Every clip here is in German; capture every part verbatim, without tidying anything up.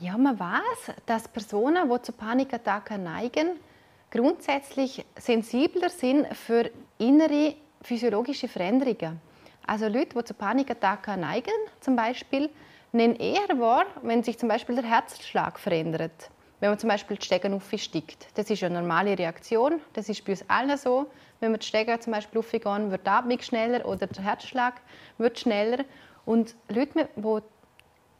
Ja, man weiß, dass Personen, die zu Panikattacken neigen, grundsätzlich sensibler sind für innere physiologische Veränderungen. Also Leute, die zu Panikattacken neigen, zum Beispiel, nehmen eher wahr, wenn sich zum Beispiel der Herzschlag verändert. Wenn man zum Beispiel die Stege aufsteigt. Das ist eine normale Reaktion, das ist bei uns allen so. Wenn wir die Stege zum Beispiel aufgehen, wird die Atmung schneller oder der Herzschlag wird schneller. Und Leute, die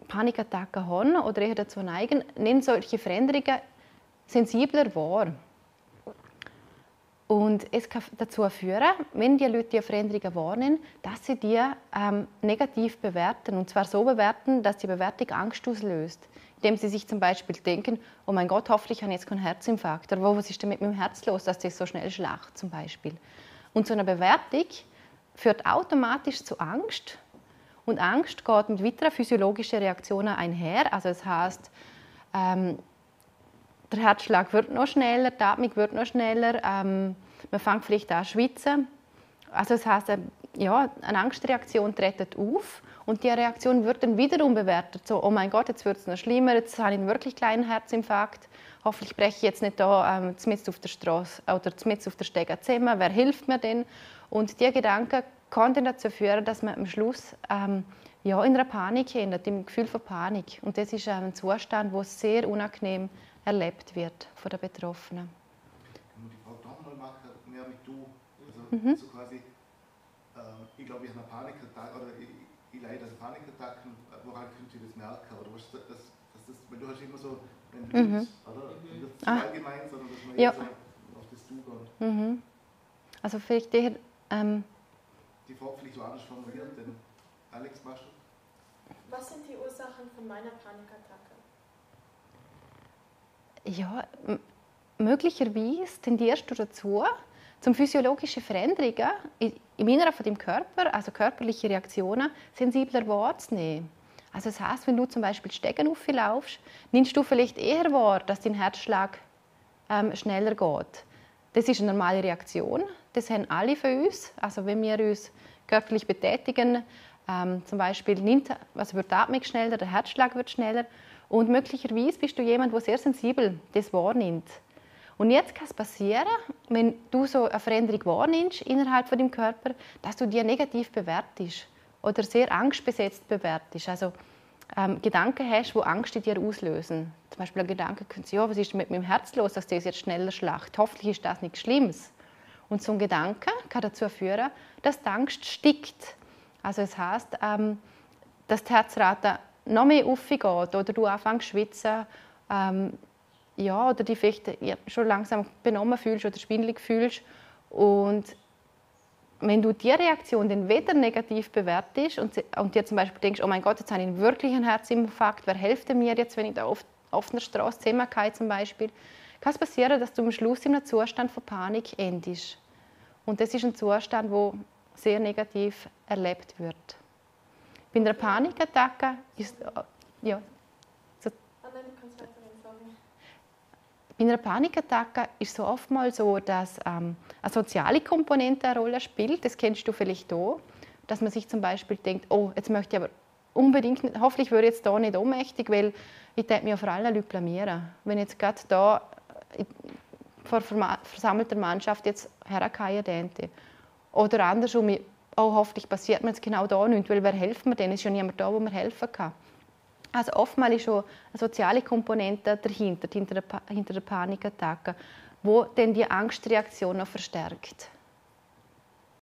Panikattacken haben oder eher dazu neigen, nehmen solche Veränderungen sensibler wahr. Und es kann dazu führen, wenn die Leute die Veränderungen wahrnehmen, dass sie die ähm, negativ bewerten. Und zwar so bewerten, dass die Bewertung Angst auslöst. Indem sie sich zum Beispiel denken, oh mein Gott, hoffentlich habe ich jetzt keinen Herzinfarkt. Oder was ist denn mit meinem Herz los, dass das so schnell schlägt zum Beispiel. Und so eine Bewertung führt automatisch zu Angst. Und Angst geht mit weiteren physiologischen Reaktionen einher. Also das heisst, ähm, der Herzschlag wird noch schneller, die Atmung wird noch schneller, ähm, man fängt vielleicht an zu schwitzen. Also das heisst, ja, eine Angstreaktion tritt auf und die Reaktion wird dann wiederum bewertet. So, oh mein Gott, jetzt wird es noch schlimmer, jetzt habe ich einen wirklich kleinen Herzinfarkt. Hoffentlich breche ich jetzt nicht da ähm, mitten auf der Straße oder mitten auf der Stege zusammen. Wer hilft mir denn? Und diese Gedanken kann dann dazu führen, dass man am Schluss ähm, ja, in einer Panik endet, im Gefühl von Panik. Und das ist ein Zustand, der sehr unangenehm erlebt wird von den Betroffenen. Ich wollte noch mal machen, mehr mit du. Also, mhm. so quasi, äh, ich glaube, ich habe eine Panikattacke oder ich, ich leide an Panikattacken. Woran könnt ihr das merken? Oder was, das, das ist, weil du hast immer so, wenn du mhm. bist, oder? Mhm. Das ist ah. allgemein, sondern dass man ja. so auf das Du geht. Mhm. Also vielleicht der, ähm, die Frage vielleicht so anders formuliert, denn Alex, machst du? Was sind die Ursachen von meiner Panikattacke? Ja, möglicherweise tendierst du dazu, zum physiologischen Veränderungen im Inneren von deinem Körper, also körperliche Reaktionen, sensibler wahrzunehmen. Also das heisst, wenn du zum Beispiel Stegen auflaufst, nimmst du vielleicht eher wahr, dass dein Herzschlag ähm, schneller geht. Das ist eine normale Reaktion. Das haben alle von uns. Also wenn wir uns körperlich betätigen, ähm, zum Beispiel nimmt, also wird die Atmung schneller, der Herzschlag wird schneller. Und möglicherweise bist du jemand, der sehr sensibel das wahrnimmt. Und jetzt kann es passieren, wenn du so eine Veränderung wahrnimmst innerhalb von deinem Körper, dass du die negativ bewertest oder sehr angstbesetzt bewertest. Also ähm, Gedanken hast, die Angst in dir auslösen. Zum Beispiel ein Gedanke, ja, was ist mit meinem Herz los, dass das jetzt schneller schlägt? Hoffentlich ist das nichts Schlimmes. Und so ein Gedanke kann dazu führen, dass die Angst steigt. Also es heisst, ähm, dass die Herzrate noch mehr aufgeht oder du anfängst zu schwitzen ähm, ja, oder dich vielleicht schon langsam benommen fühlst oder schwindelig fühlst. Und wenn du diese Reaktion dann weder negativ bewertest und, und dir zum Beispiel denkst, oh mein Gott, jetzt habe ich wirklich einen Herzinfarkt, wer hilft mir jetzt, wenn ich da auf, auf einer Straße zusammengehe zum Beispiel, kann es passieren, dass du am Schluss in einem Zustand von Panik endest. Und das ist ein Zustand, der sehr negativ erlebt wird. Bei einer Panikattacke ist ja so, bei einer Panikattacke ist so oftmals so, dass ähm, eine soziale Komponente eine Rolle spielt. Das kennst du vielleicht auch, dass man sich zum Beispiel denkt, oh, jetzt möchte ich aber unbedingt, nicht, hoffentlich würde ich jetzt da nicht ohnmächtig, weil ich würde mich vor allen Leuten blamieren, wenn ich jetzt gerade da vor versammelter Mannschaft jetzt hergehe denke. Oder andersrum. Oh, hoffentlich passiert mir jetzt genau da nichts, weil wer hilft mir denn? Es ist ja niemand da, wo mir helfen kann. Also oftmals ist schon eine soziale Komponente dahinter, hinter der, pa hinter der Panikattacke, wo dann die Angstreaktion noch verstärkt.